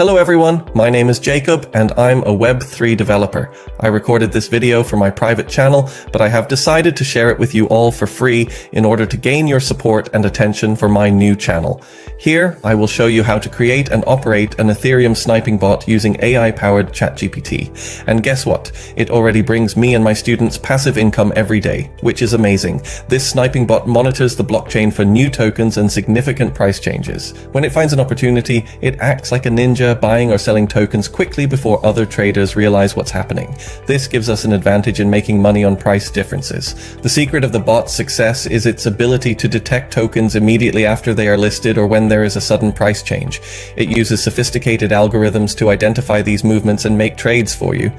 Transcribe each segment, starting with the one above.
Hello everyone, my name is Jacob and I'm a Web3 developer. I recorded this video for my private channel, but I have decided to share it with you all for free in order to gain your support and attention for my new channel. Here, I will show you how to create and operate an Ethereum sniping bot using AI-powered ChatGPT. And guess what? It already brings me and my students passive income every day, which is amazing. This sniping bot monitors the blockchain for new tokens and significant price changes. When it finds an opportunity, it acts like a ninja, buying or selling tokens quickly before other traders realize what's happening. This gives us an advantage in making money on price differences. The secret of the bot's success is its ability to detect tokens immediately after they are listed or when there is a sudden price change. It uses sophisticated algorithms to identify these movements and make trades for you.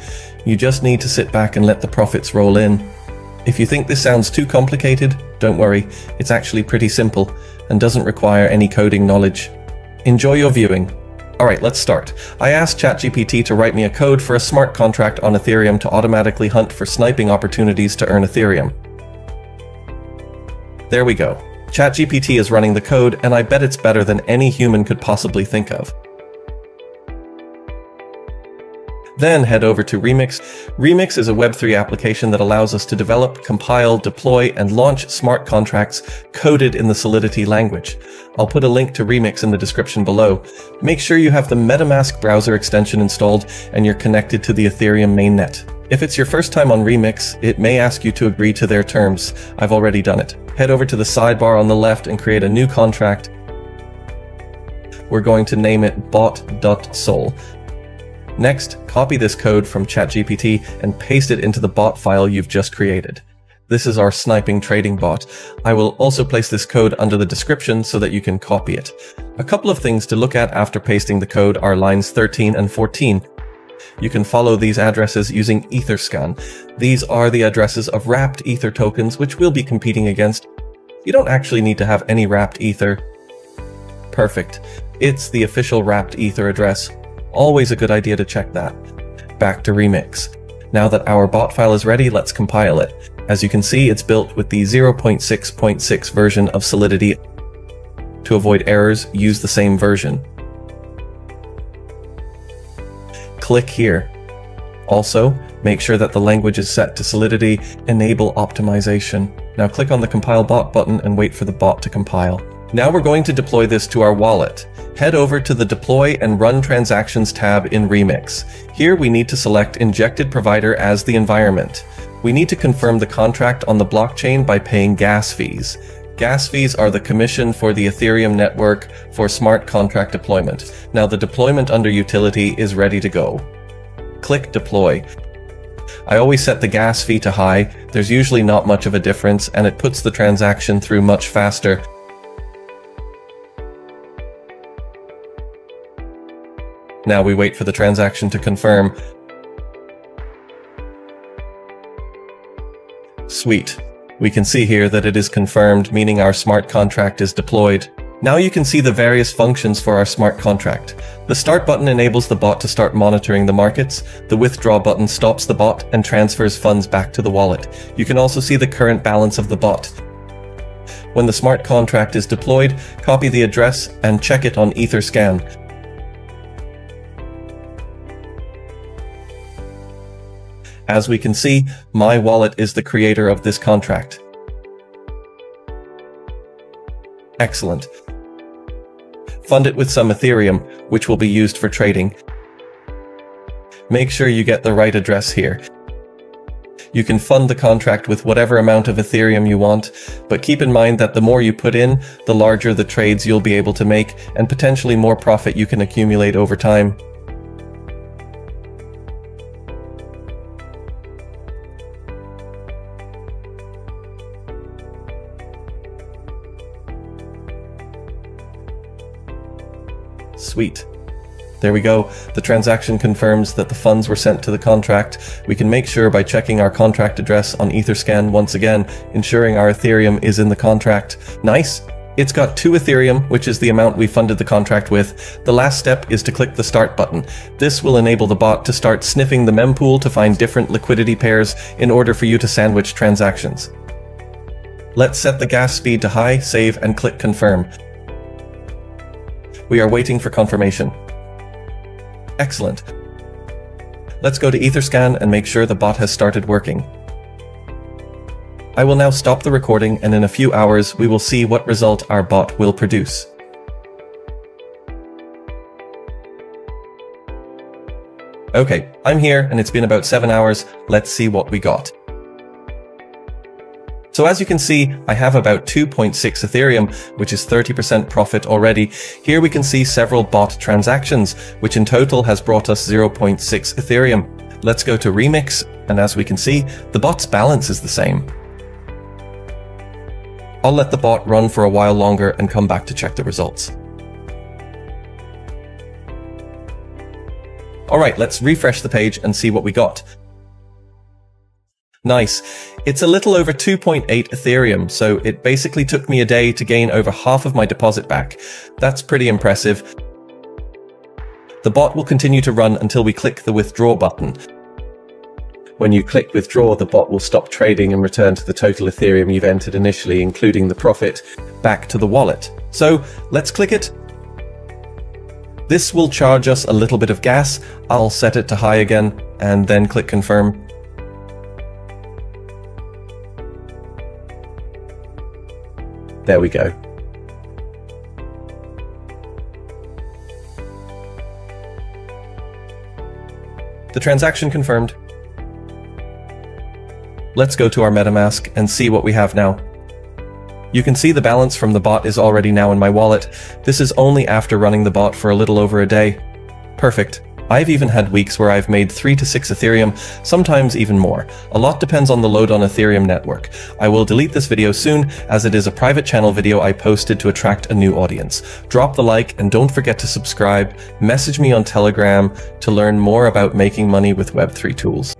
You just need to sit back and let the profits roll in. If you think this sounds too complicated, don't worry. It's actually pretty simple and doesn't require any coding knowledge. Enjoy your viewing. Alright, let's start. I asked ChatGPT to write me a code for a smart contract on Ethereum to automatically hunt for sniping opportunities to earn Ethereum. There we go. ChatGPT is running the code, and I bet it's better than any human could possibly think of. Then head over to Remix. Remix is a Web3 application that allows us to develop, compile, deploy, and launch smart contracts coded in the Solidity language. I'll put a link to Remix in the description below. Make sure you have the MetaMask browser extension installed and you're connected to the Ethereum mainnet. If it's your first time on Remix, it may ask you to agree to their terms. I've already done it. Head over to the sidebar on the left and create a new contract. We're going to name it bot.sol. Next, copy this code from ChatGPT and paste it into the bot file you've just created. This is our sniping trading bot. I will also place this code under the description so that you can copy it. A couple of things to look at after pasting the code are lines 13 and 14. You can follow these addresses using Etherscan. These are the addresses of wrapped Ether tokens, which we'll be competing against. You don't actually need to have any wrapped Ether. Perfect. It's the official wrapped Ether address. Always a good idea to check that. Back to Remix. Now that our bot file is ready, let's compile it. As you can see, it's built with the 0.6.6 version of Solidity. To avoid errors, use the same version. Click here. Also, make sure that the language is set to Solidity. Enable optimization. Now click on the Compile Bot button and wait for the bot to compile. Now we're going to deploy this to our wallet. Head over to the Deploy and Run Transactions tab in Remix. Here we need to select Injected Provider as the environment. We need to confirm the contract on the blockchain by paying gas fees. Gas fees are the commission for the Ethereum network for smart contract deployment. Now the deployment under Utility is ready to go. Click Deploy. I always set the gas fee to high. There's usually not much of a difference and it puts the transaction through much faster. Now we wait for the transaction to confirm. Sweet. We can see here that it is confirmed, meaning our smart contract is deployed. Now you can see the various functions for our smart contract. The start button enables the bot to start monitoring the markets. The withdraw button stops the bot and transfers funds back to the wallet. You can also see the current balance of the bot. When the smart contract is deployed, copy the address and check it on Etherscan. As we can see, my wallet is the creator of this contract. Excellent. Fund it with some Ethereum, which will be used for trading. Make sure you get the right address here. You can fund the contract with whatever amount of Ethereum you want, but keep in mind that the more you put in, the larger the trades you'll be able to make, and potentially more profit you can accumulate over time. Sweet. There we go. The transaction confirms that the funds were sent to the contract. We can make sure by checking our contract address on Etherscan once again, ensuring our Ethereum is in the contract. Nice. It's got 2 Ethereum, which is the amount we funded the contract with. The last step is to click the Start button. This will enable the bot to start sniffing the mempool to find different liquidity pairs in order for you to sandwich transactions. Let's set the gas speed to high, save, and click Confirm. We are waiting for confirmation. Excellent. Let's go to Etherscan and make sure the bot has started working. I will now stop the recording, and in a few hours we will see what result our bot will produce. Okay, I'm here and it's been about 7 hours. Let's see what we got. So as you can see, I have about 2.6 Ethereum, which is 30% profit already. Here we can see several bot transactions, which in total has brought us 0.6 Ethereum. Let's go to Remix, and as we can see, the bot's balance is the same. I'll let the bot run for a while longer and come back to check the results. Alright, let's refresh the page and see what we got. Nice. It's a little over 2.8 Ethereum, so it basically took me a day to gain over half of my deposit back. That's pretty impressive. The bot will continue to run until we click the withdraw button. When you click withdraw, the bot will stop trading and return to the total Ethereum you've entered initially, including the profit, back to the wallet. So let's click it. This will charge us a little bit of gas. I'll set it to high again and then click confirm. There we go. The transaction confirmed. Let's go to our MetaMask and see what we have now. You can see the balance from the bot is already now in my wallet. This is only after running the bot for a little over a day. Perfect. I've even had weeks where I've made 3 to 6 Ethereum, sometimes even more. A lot depends on the load on Ethereum network. I will delete this video soon, as it is a private channel video I posted to attract a new audience. Drop the like and don't forget to subscribe. Message me on Telegram to learn more about making money with Web3 tools.